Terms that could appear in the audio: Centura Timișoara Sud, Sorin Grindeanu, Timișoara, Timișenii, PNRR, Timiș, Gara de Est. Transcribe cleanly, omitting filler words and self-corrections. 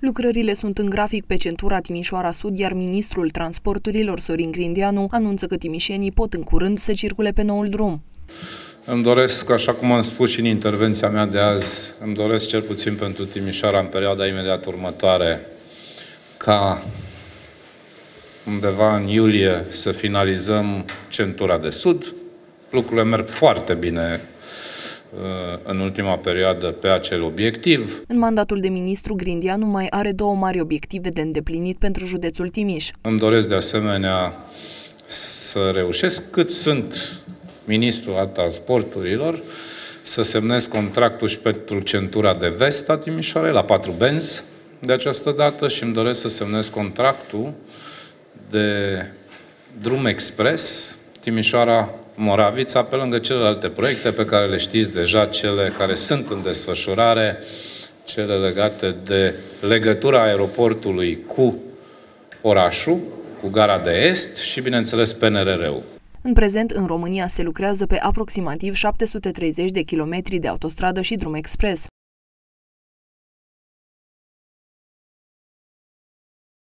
Lucrările sunt în grafic pe centura Timișoara Sud, iar ministrul transporturilor Sorin Grindeanu anunță că timișenii pot în curând să circule pe noul drum. Îmi doresc, așa cum am spus și în intervenția mea de azi, îmi doresc cel puțin pentru Timișoara în perioada imediat următoare ca undeva în iulie să finalizăm centura de sud. Lucrurile merg foarte bine în ultima perioadă pe acel obiectiv. În mandatul de ministru, Grindeanu mai are două mari obiective de îndeplinit pentru județul Timiș. Îmi doresc de asemenea să reușesc, cât sunt ministru al transporturilor, să semnez contractul și pentru centura de vest a Timișoarei, la 4 benzi de această dată, și îmi doresc să semnez contractul de drum expres Timișoara-Moravița, pe lângă celelalte proiecte pe care le știți deja, cele care sunt în desfășurare, cele legate de legătura aeroportului cu orașul, cu Gara de Est și, bineînțeles, PNRR-ul. În prezent, în România se lucrează pe aproximativ 730 de kilometri de autostradă și drum expres.